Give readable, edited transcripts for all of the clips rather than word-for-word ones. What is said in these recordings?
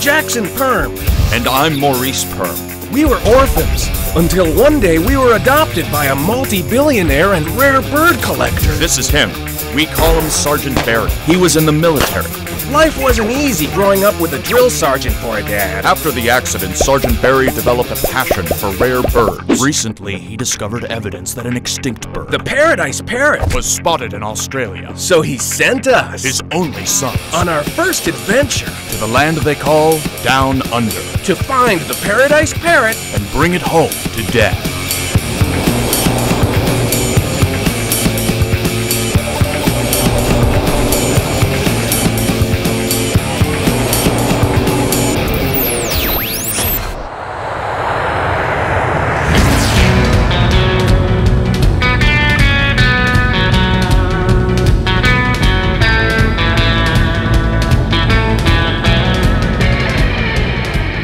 Jackson Perm. And I'm Maurice Perm. We were orphans, until one day we were adopted by a multi-billionaire and rare bird collector. This is him. We call him Sergeant Barry. He was in the military. Life wasn't easy growing up with a drill sergeant for a dad. After the accident, Sergeant Barry developed a passion for rare birds. Recently, he discovered evidence that an extinct bird, the Paradise Parrot, was spotted in Australia. So he sent us, his only son, on our first adventure to the land they call Down Under, to find the Paradise Parrot and bring it home to Dad.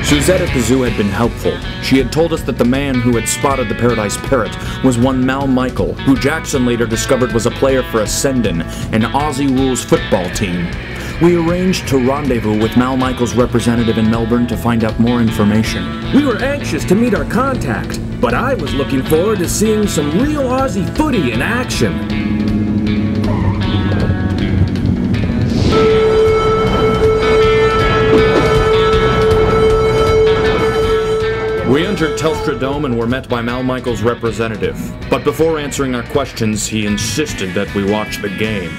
Suzette at the zoo had been helpful. She had told us that the man who had spotted the Paradise Parrot was one Mal Michael, who Jackson later discovered was a player for Essendon, an Aussie rules football team. We arranged to rendezvous with Mal Michael's representative in Melbourne to find out more information. We were anxious to meet our contact, but I was looking forward to seeing some real Aussie footy in action. We entered Telstra Dome and were met by Mal Michael's representative. But before answering our questions, he insisted that we watch the game.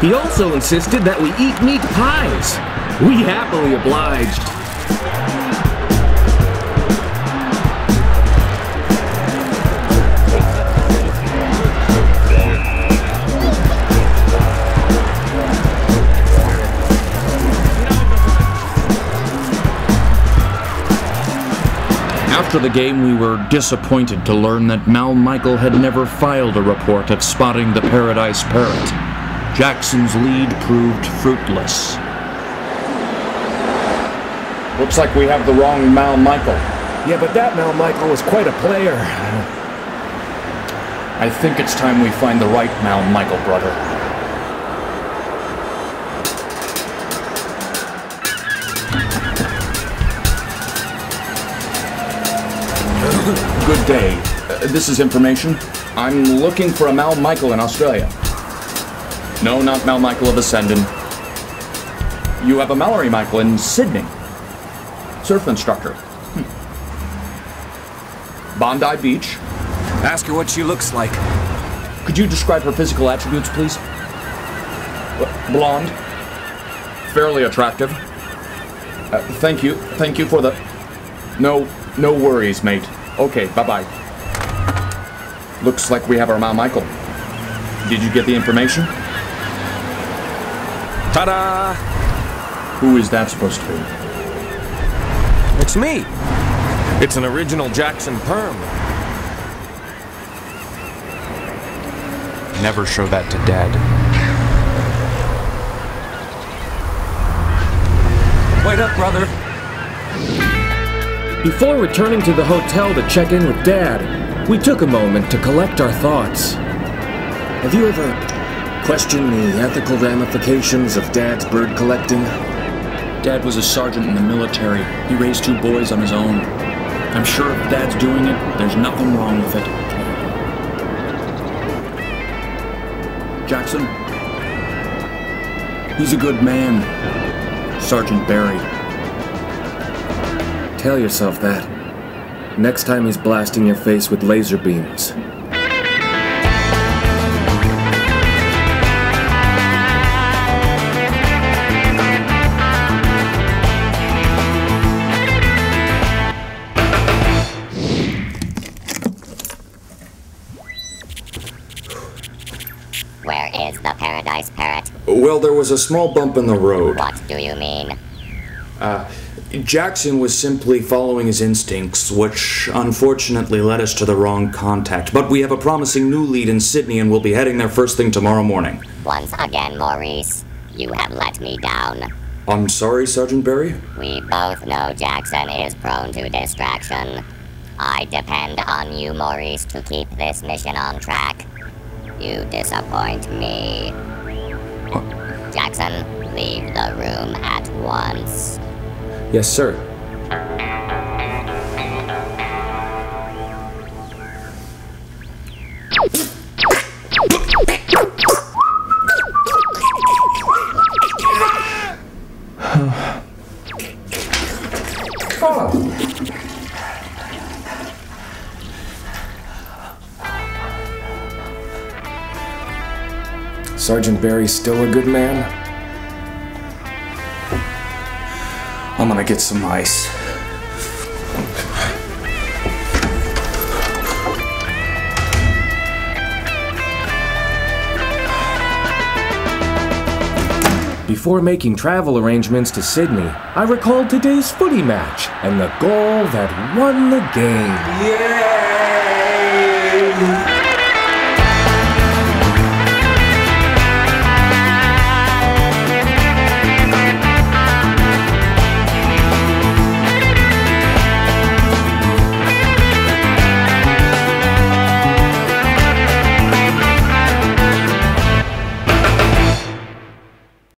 He also insisted that we eat meat pies. We happily obliged. After the game, we were disappointed to learn that Mal Michael had never filed a report of spotting the Paradise Parrot. Jackson's lead proved fruitless. Looks like we have the wrong Mal Michael. Yeah, but that Mal Michael was quite a player. I think it's time we find the right Mal Michael, brother. Good day. This is information. I'm looking for a Mal Michael in Australia. No, not Mal Michael of Essendon. You have a Mallory Michael in Sydney. Surf instructor. Bondi Beach. Ask her what she looks like. Could you describe her physical attributes, please? Blonde. Fairly attractive. Thank you. Thank you for the... No worries, mate. Okay, bye-bye. Looks like we have our Mal Michael. Did you get the information? Ta-da! Who is that supposed to be? It's me. It's an original Jackson Perm. Never show that to Dad. Wait up, brother. Before returning to the hotel to check in with Dad, we took a moment to collect our thoughts. Have you ever questioned the ethical ramifications of Dad's bird collecting? Dad was a sergeant in the military. He raised two boys on his own. I'm sure if Dad's doing it, there's nothing wrong with it. Jackson? He's a good man. Sergeant Barry. Tell yourself that. Next time he's blasting your face with laser beams. Where is the Paradise Parrot? Well, there was a small bump in the road. What do you mean? Jackson was simply following his instincts, which unfortunately led us to the wrong contact. But we have a promising new lead in Sydney and we'll be heading there first thing tomorrow morning. Once again, Maurice, you have let me down. I'm sorry, Sergeant Barry? We both know Jackson is prone to distraction. I depend on you, Maurice, to keep this mission on track. You disappoint me. Jackson, leave the room at once. Yes, sir. Sergeant Barry's still a good man. I'm gonna get some ice. Before making travel arrangements to Sydney, I recalled today's footy match and the goal that won the game. Yay!